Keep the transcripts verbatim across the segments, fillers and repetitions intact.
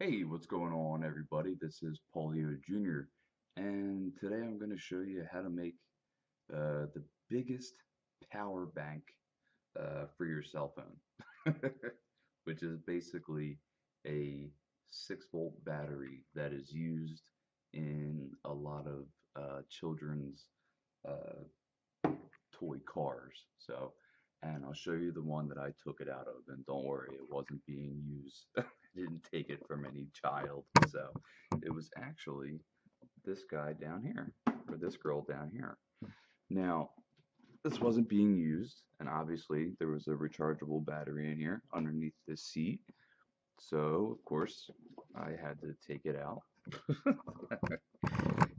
Hey, what's going on, everybody? This is Paulio Junior and today I'm going to show you how to make uh, the biggest power bank uh, for your cell phone, which is basically a six volt battery that is used in a lot of uh, children's uh, toy cars. So, and I'll show you the one that I took it out of, and don't worry, it wasn't being used. Didn't take it from any child, so it was actually this guy down here, or this girl down here. Now, this wasn't being used, and obviously there was a rechargeable battery in here underneath this seat, so of course I had to take it out.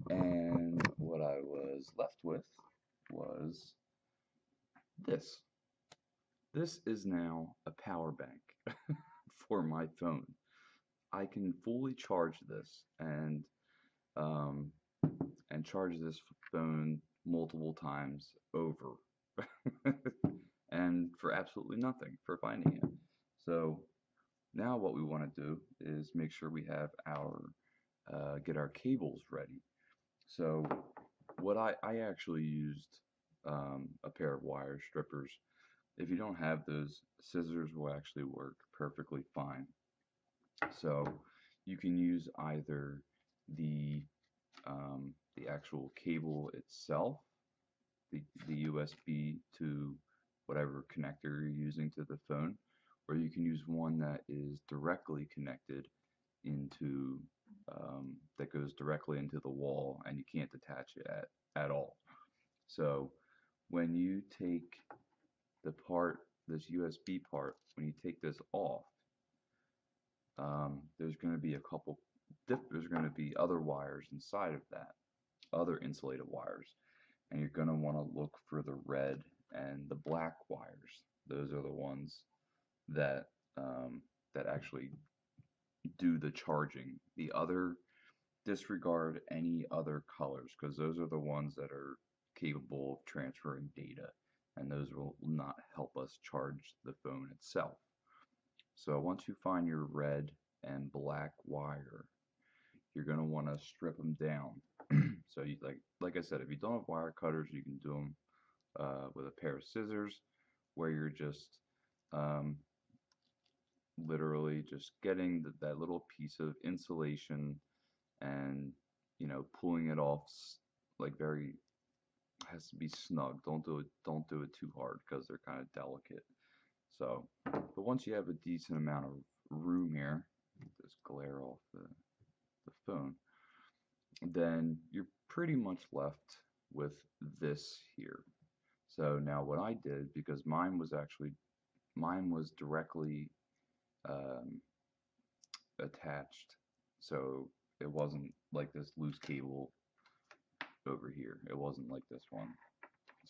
And what I was left with was this. This is now a power bank for my phone. I can fully charge this and um, and charge this phone multiple times over and for absolutely nothing, for finding it. So now what we want to do is make sure we have our uh, get our cables ready. So what I, I actually used um, a pair of wire strippers. If you don't have those, scissors will actually work perfectly fine. So you can use either the um, the actual cable itself, the, the U S B to whatever connector you're using to the phone, or you can use one that is directly connected into um, that goes directly into the wall, and you can't detach it at, at all. So when you take the part, this U S B part, when you take this off, um, there's going to be a couple, there's going to be other wires inside of that, other insulated wires, and you're going to want to look for the red and the black wires. Those are the ones that um, that actually do the charging. The other, disregard any other colors, because those are the ones that are capable of transferring data, and those will not help us charge the phone itself. So once you find your red and black wire, you're going to want to strip them down. So you, like like I said, if you don't have wire cutters, you can do them uh, with a pair of scissors, where you're just um, literally just getting the, that little piece of insulation and, you know, pulling it off, like very, has to be snug. Don't do it don't do it too hard, because they're kind of delicate. So, but once you have a decent amount of room here, this glare off the, the phone, then you're pretty much left with this here. So now what I did, because mine was actually mine was directly um, attached, so it wasn't like this loose cable over here. It wasn't like this one,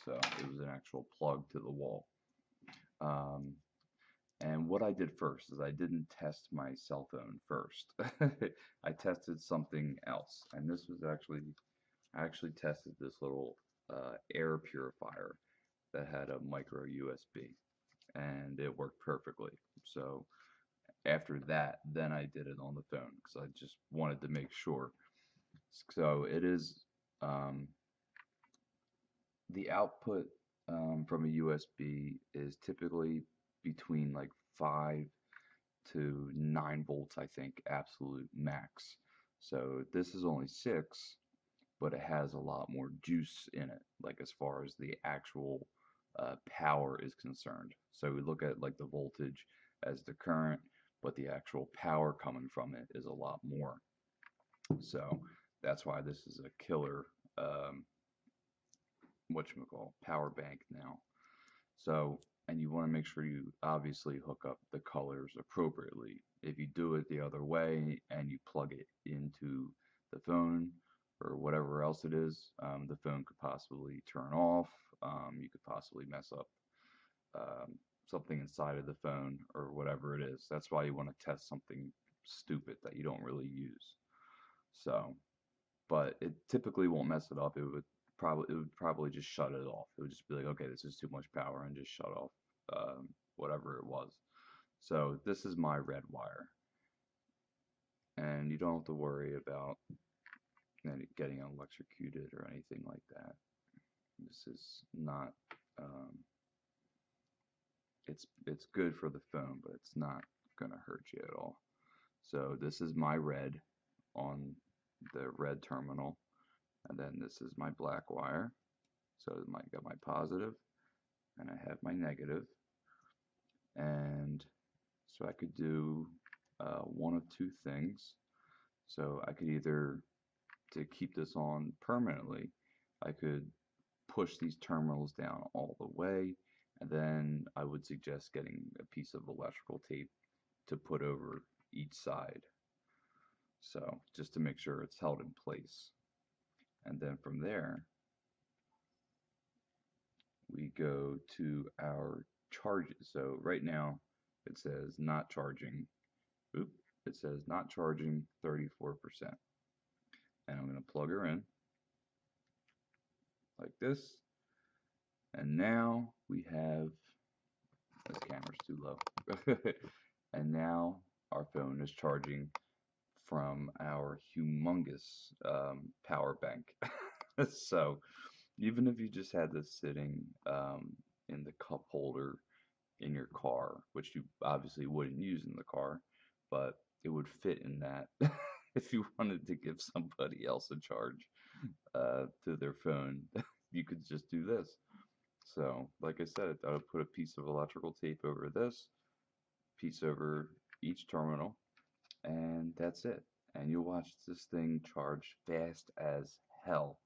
so it was an actual plug to the wall. Um, and what I did first is I didn't test my cell phone first. I tested something else, and this was actually I actually tested this little uh, air purifier that had a micro U S B, and it worked perfectly. So after that, then I did it on the phone, because I just wanted to make sure. So it is Um, the output um, from a U S B is typically between like five to nine volts, I think, absolute max. So this is only six, but it has a lot more juice in it, like as far as the actual uh, power is concerned. So we look at like the voltage as the current, but the actual power coming from it is a lot more. So that's why this is a killer um, whatchamacall, power bank now. So, and you want to make sure you obviously hook up the colors appropriately. If you do it the other way and you plug it into the phone or whatever else it is, um, the phone could possibly turn off. Um, you could possibly mess up um, something inside of the phone or whatever it is. That's why you want to test something stupid that you don't really use. So, but it typically won't mess it up. It would probably it would probably just shut it off. It would just be like, okay, this is too much power, and just shut off um, whatever it was. So this is my red wire. and you don't have to worry about getting electrocuted or anything like that. This is not, um, it's, it's good for the foam, but it's not going to hurt you at all. So this is my red on the red terminal, and then this is my black wire. So I got my positive, and I have my negative. And so I could do uh, one of two things. So I could either, to keep this on permanently, I could push these terminals down all the way, and then I would suggest getting a piece of electrical tape to put over each side, so just to make sure it's held in place. And then from there we go to our charges. So right now it says not charging. Oop, it says not charging thirty-four percent, and I'm going to plug her in like this, and now we have, this camera's too low, and now our phone is charging from our humongous um, power bank. So even if you just had this sitting um, in the cup holder in your car, which you obviously wouldn't use in the car, but it would fit in that if you wanted to give somebody else a charge uh, to their phone, you could just do this. So like I said, I would put a piece of electrical tape over this, piece over each terminal, and that's it. And you watch this thing charge fast as hell.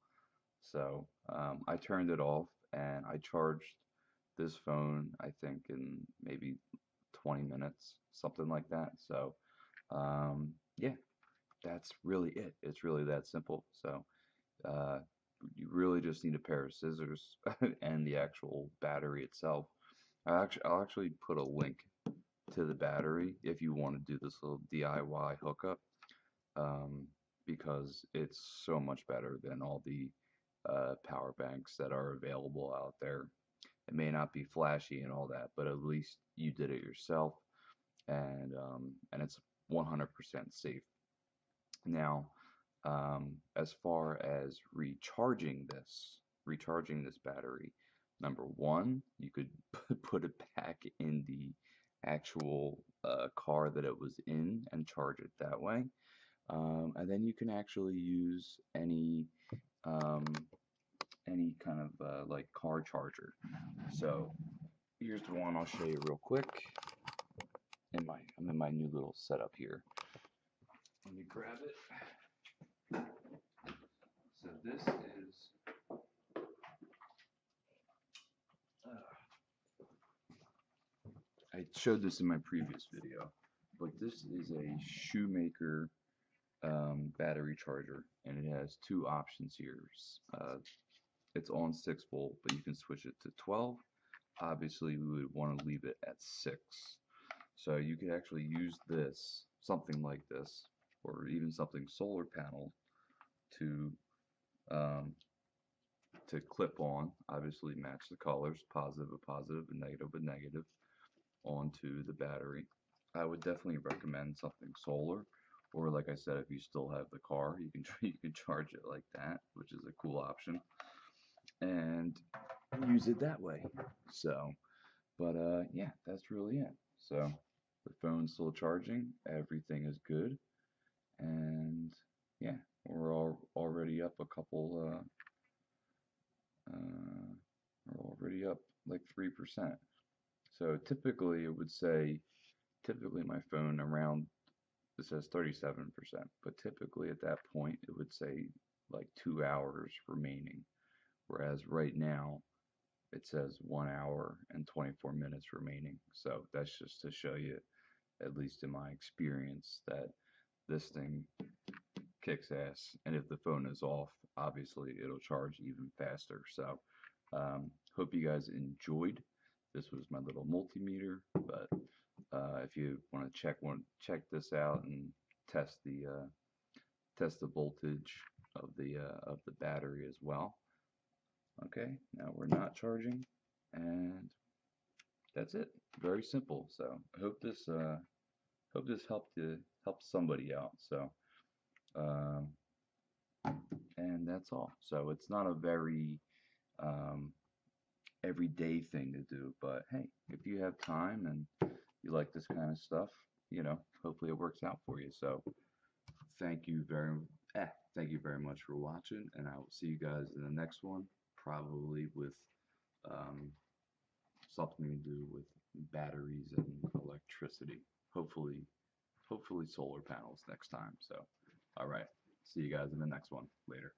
So um, I turned it off, and I charged this phone, I think, in maybe twenty minutes, something like that. So um, yeah, that's really it. It's really that simple. So uh, you really just need a pair of scissors and the actual battery itself. I actually, I'll actually put a link to the battery if you want to do this little D I Y hookup, um, because it's so much better than all the uh, power banks that are available out there. It may not be flashy and all that, but at least you did it yourself, and um, and it's one hundred percent safe. Now, um, as far as recharging this, recharging this battery, number one, you could put it back in the actual uh, car that it was in and charge it that way, um, and then you can actually use any um, any kind of uh, like car charger. So here's the one I'll show you real quick. In my I'm in my new little setup here. Let me grab it. So this is I showed this in my previous video, but this is a Shoemaker um, battery charger, and it has two options here. Uh, it's on six volt, but you can switch it to twelve. Obviously, we would want to leave it at six. So you could actually use this, something like this, or even something solar panel to, um, to clip on, obviously match the colors, positive with positive and negative with negative, onto the battery. I would definitely recommend something solar, or like I said, if you still have the car, you can you can charge it like that, which is a cool option, and use it that way. So, but uh, yeah, that's really it. So the phone's still charging, everything is good, and yeah, we're all already up a couple. Uh, uh, we're already up like three percent. So typically it would say, typically my phone around, it says thirty-seven percent, but typically at that point it would say like two hours remaining, whereas right now it says one hour and twenty-four minutes remaining. So that's just to show you, at least in my experience, that this thing kicks ass, and if the phone is off, obviously it'll charge even faster. So um, hope you guys enjoyed. This was my little multimeter, but uh, if you want to check one, check this out and test the uh, test the voltage of the uh, of the battery as well. Okay, now we're not charging, and that's it. Very simple. So I hope this uh, hope this helped to help somebody out. So um, and that's all. So it's not a very um, everyday thing to do, but hey, if you have time and you like this kind of stuff, you know, hopefully it works out for you. So thank you very eh, thank you very much for watching, and I will see you guys in the next one, probably with um, something to do with batteries and electricity. Hopefully, hopefully solar panels next time. So, all right. See you guys in the next one. Later.